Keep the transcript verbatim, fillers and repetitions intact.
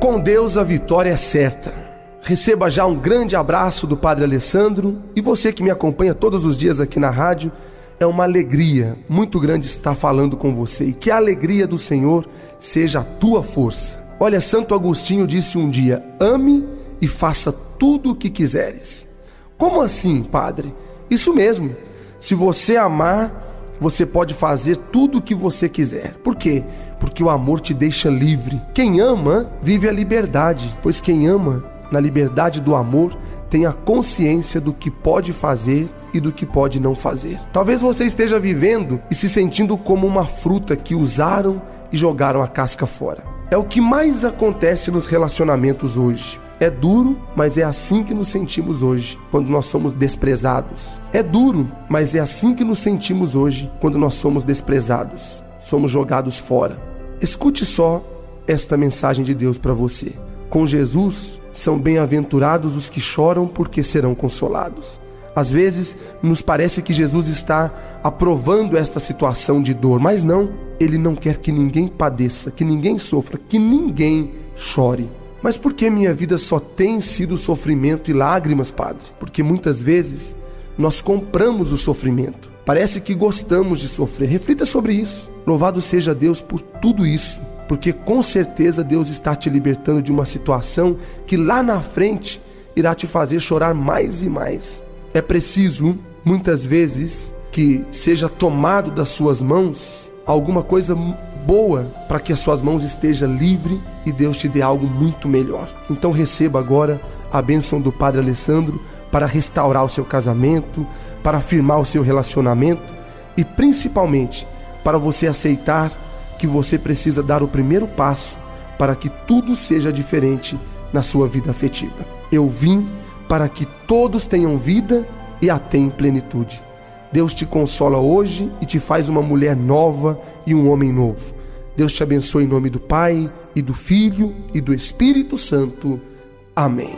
Com Deus a vitória é certa. Receba já um grande abraço do Padre Alessandro, e você que me acompanha todos os dias aqui na rádio, é uma alegria muito grande estar falando com você, e que a alegria do Senhor seja a tua força. Olha, Santo Agostinho disse um dia: ame e faça tudo o que quiseres. Como assim, Padre? Isso mesmo, se você amar, você pode fazer tudo o que você quiser. Por quê? Porque o amor te deixa livre. Quem ama vive a liberdade, pois quem ama, na liberdade do amor, tem a consciência do que pode fazer e do que pode não fazer. Talvez você esteja vivendo e se sentindo como uma fruta que usaram e jogaram a casca fora. É o que mais acontece nos relacionamentos hoje. É duro, mas é assim que nos sentimos hoje, quando nós somos desprezados. É duro, mas é assim que nos sentimos hoje, quando nós somos desprezados. Somos jogados fora. Escute só esta mensagem de Deus para você. Com Jesus, são bem-aventurados os que choram, porque serão consolados. Às vezes, nos parece que Jesus está aprovando esta situação de dor, mas não. Ele não quer que ninguém padeça, que ninguém sofra, que ninguém chore. Mas por que minha vida só tem sido sofrimento e lágrimas, Padre? Porque muitas vezes nós compramos o sofrimento. Parece que gostamos de sofrer. Reflita sobre isso. Louvado seja Deus por tudo isso, porque com certeza Deus está te libertando de uma situação que lá na frente irá te fazer chorar mais e mais. É preciso, muitas vezes, que seja tomado das suas mãos alguma coisa boa, para que as suas mãos estejam livres e Deus te dê algo muito melhor. Então receba agora a bênção do Padre Alessandro para restaurar o seu casamento, para afirmar o seu relacionamento e principalmente para você aceitar que você precisa dar o primeiro passo para que tudo seja diferente na sua vida afetiva. Eu vim para que todos tenham vida e a tenham em plenitude. Deus te consola hoje e te faz uma mulher nova e um homem novo. Deus te abençoe em nome do Pai, e do Filho, e do Espírito Santo. Amém.